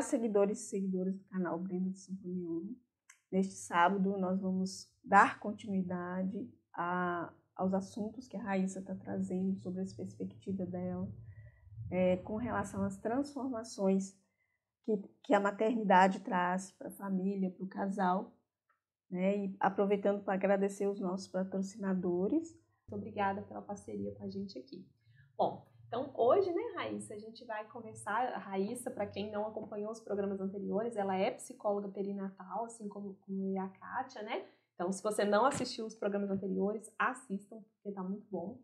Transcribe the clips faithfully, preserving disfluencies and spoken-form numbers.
Olá, seguidores e seguidoras do canal Brenda Santunioni. Neste sábado, nós vamos dar continuidade a, aos assuntos que a Raíssa está trazendo sobre a perspectiva dela, é, com relação às transformações que, que a maternidade traz para a família, para o casal, né? E aproveitando para agradecer os nossos patrocinadores. Muito obrigada pela parceria com a gente aqui. Bom, então hoje, né, Raíssa, a gente vai conversar. A Raíssa, para quem não acompanhou os programas anteriores, ela é psicóloga perinatal, assim como, como a Kátia, né? Então, se você não assistiu os programas anteriores, assistam, porque tá muito bom.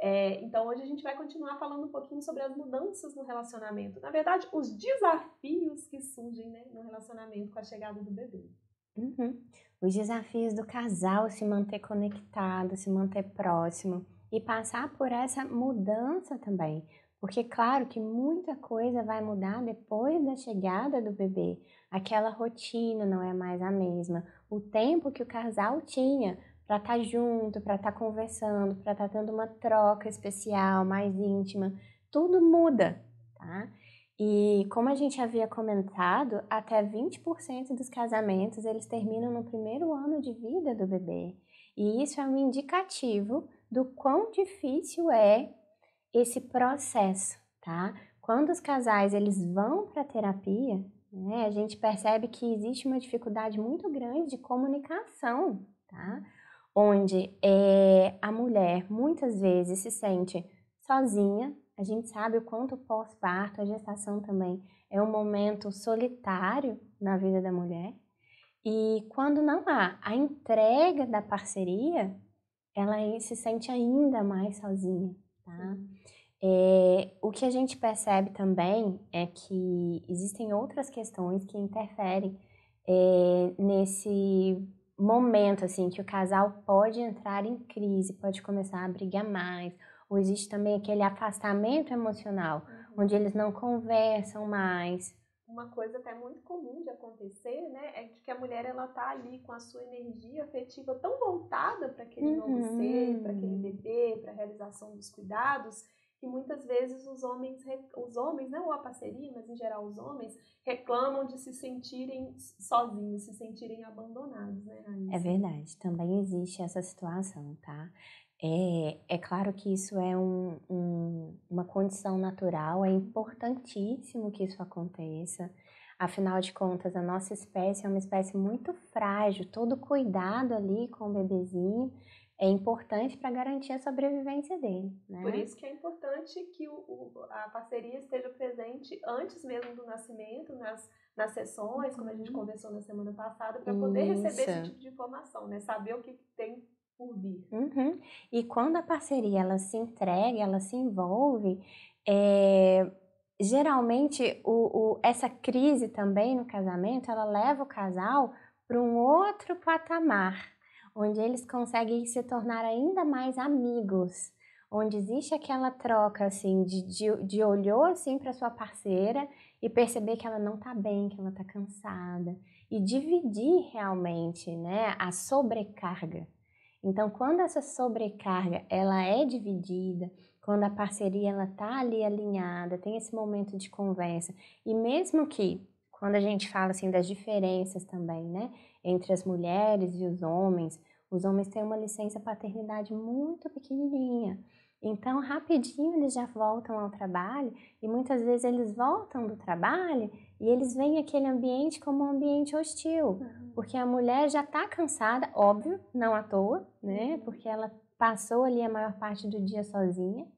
É, então, hoje a gente vai continuar falando um pouquinho sobre as mudanças no relacionamento. Na verdade, os desafios que surgem, né, no relacionamento com a chegada do bebê. Uhum. Os desafios do casal se manter conectado, se manter próximo e passar por essa mudança também. Porque, claro, que muita coisa vai mudar depois da chegada do bebê. Aquela rotina não é mais a mesma. O tempo que o casal tinha para estar junto, para estar conversando, para estar tendo uma troca especial, mais íntima, tudo muda, tá? E como a gente havia comentado, até vinte por cento dos casamentos eles terminam no primeiro ano de vida do bebê. E isso é um indicativo do quão difícil é esse processo, tá? Quando os casais eles vão para a terapia, né, a gente percebe que existe uma dificuldade muito grande de comunicação, tá? Onde é, a mulher muitas vezes se sente sozinha. A gente sabe o quanto o pós-parto, a gestação também, é um momento solitário na vida da mulher. E quando não há a entrega da parceria, ela se sente ainda mais sozinha, tá? É, o que a gente percebe também é que existem outras questões que interferem é, nesse momento, assim, que o casal pode entrar em crise, pode começar a brigar mais, ou existe também aquele afastamento emocional, uhum, onde eles não conversam mais. Uma coisa até muito comum de acontecer, né, é que a mulher ela tá ali com a sua energia afetiva tão voltada para aquele, uhum, novo ser, para aquele bebê, para a realização dos cuidados, que muitas vezes os homens, os homens, não a parceria, mas em geral os homens, reclamam de se sentirem sozinhos, se sentirem abandonados, né, Raíssa? É verdade, também existe essa situação, tá? É, é claro que isso é um, um, uma condição natural, é importantíssimo que isso aconteça. Afinal de contas, a nossa espécie é uma espécie muito frágil, todo cuidado ali com o bebezinho é importante para garantir a sobrevivência dele, né? Por isso que é importante que o, o, a parceria esteja presente antes mesmo do nascimento, nas, nas sessões, como a gente conversou na semana passada, para poder receber esse tipo de informação, né? Saber o que tem por vir. Uhum. E quando a parceria ela se entrega, ela se envolve, é, geralmente o, o, essa crise também no casamento, ela leva o casal para um outro patamar, onde eles conseguem se tornar ainda mais amigos, onde existe aquela troca assim, de, de, de olhou assim, para sua parceira e perceber que ela não está bem, que ela está cansada, e dividir realmente, né, a sobrecarga. Então, quando essa sobrecarga ela é dividida, quando a parceria ela tá ali alinhada, tem esse momento de conversa, e mesmo que, quando a gente fala assim das diferenças também, né, entre as mulheres e os homens, os homens têm uma licença paternidade muito pequenininha, então rapidinho eles já voltam ao trabalho, e muitas vezes eles voltam do trabalho e eles veem aquele ambiente como um ambiente hostil, uhum, porque a mulher já está cansada, óbvio, não à toa, né? Uhum. Porque ela passou ali a maior parte do dia sozinha,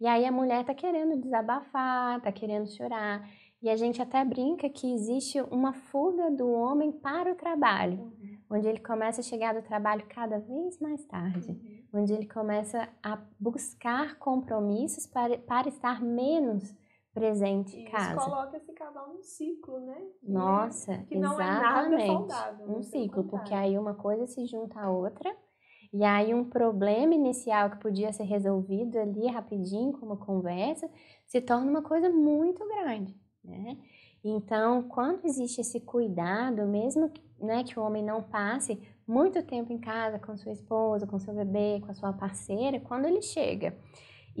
e aí a mulher está querendo desabafar, está querendo chorar, e a gente até brinca que existe uma fuga do homem para o trabalho, uhum, onde ele começa a chegar do trabalho cada vez mais tarde, uhum, onde ele começa a buscar compromissos para, para estar menos presente em casa. Isso coloca esse casal num ciclo, né? Nossa, que não exatamente, é nada saudável. Um ciclo, porque aí uma coisa se junta à outra, e aí um problema inicial que podia ser resolvido ali rapidinho, com uma conversa, se torna uma coisa muito grande, né? Então, quando existe esse cuidado, mesmo que, né, que o homem não passe muito tempo em casa com sua esposa, com seu bebê, com a sua parceira, quando ele chega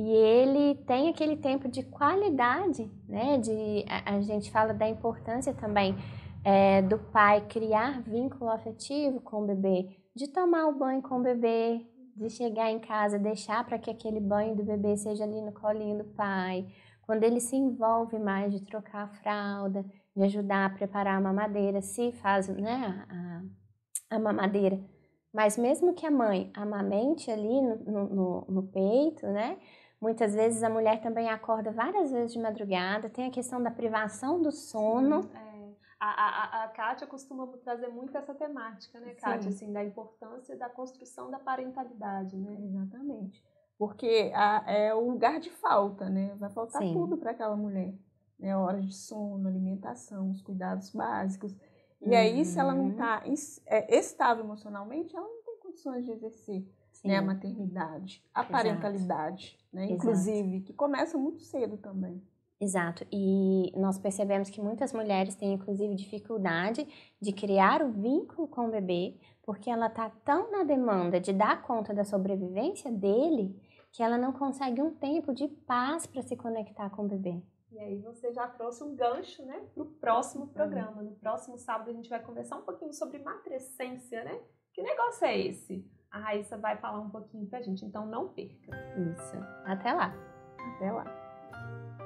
E ele tem aquele tempo de qualidade, né? De, a, a gente fala da importância também é, do pai criar vínculo afetivo com o bebê, de tomar o banho com o bebê, de chegar em casa, deixar para que aquele banho do bebê seja ali no colinho do pai. Quando ele se envolve mais, de trocar a fralda, de ajudar a preparar a mamadeira, se faz, né, a, a mamadeira. Mas mesmo que a mãe amamente ali no, no, no peito, né? Muitas vezes a mulher também acorda várias vezes de madrugada, tem a questão da privação do sono. É. A, a, a Kátia costuma trazer muito essa temática, né, Kátia? Assim, da importância da construção da parentalidade, né? Exatamente. Porque a, é o lugar de falta, né? Vai faltar Sim. tudo para aquela mulher. Né? Horas de sono, alimentação, os cuidados básicos. E aí, uhum. se ela não está estável emocionalmente, ela não tem condições de exercer, né, a maternidade, a Exato. Parentalidade, né, inclusive, Exato. Que começa muito cedo também. Exato. E nós percebemos que muitas mulheres têm, inclusive, dificuldade de criar o vínculo com o bebê, porque ela está tão na demanda de dar conta da sobrevivência dele, que ela não consegue um tempo de paz para se conectar com o bebê. E aí você já trouxe um gancho, né, para o próximo programa. No próximo sábado a gente vai conversar um pouquinho sobre matrescência, né? Que negócio é esse? A Raíssa vai falar um pouquinho pra gente, então não perca. Isso. Até lá. Até lá.